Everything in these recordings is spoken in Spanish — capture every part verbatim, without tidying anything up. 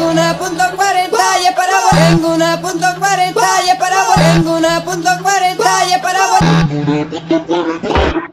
Ninguna punto cuarenta y es para vos. Ninguna punto cuarenta y es para vos. Ninguna punto cuarenta y es para vos. Ninguna punto cuarenta.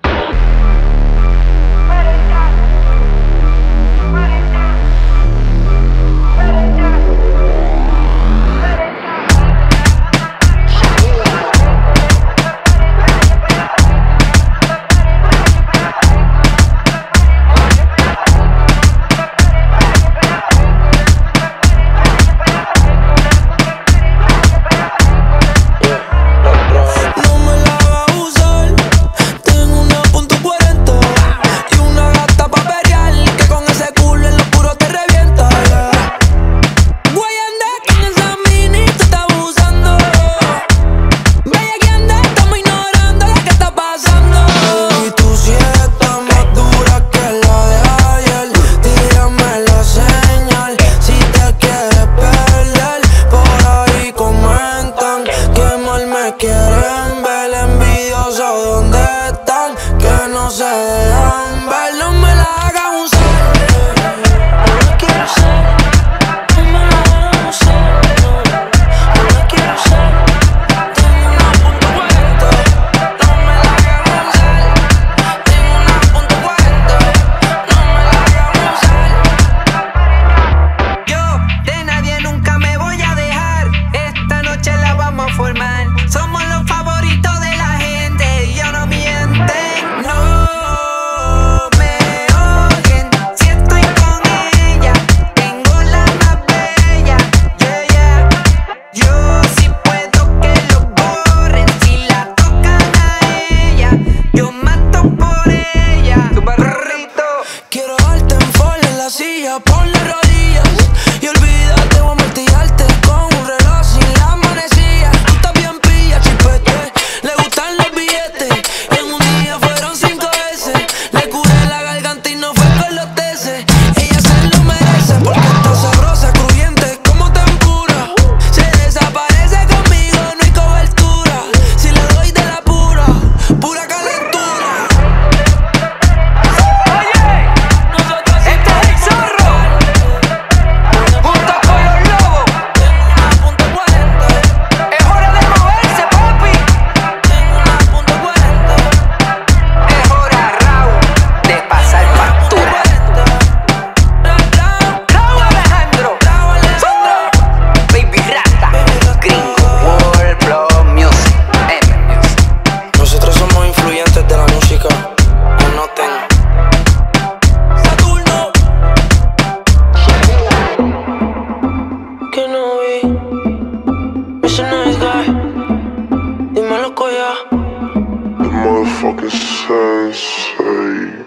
Motherfucking sensei.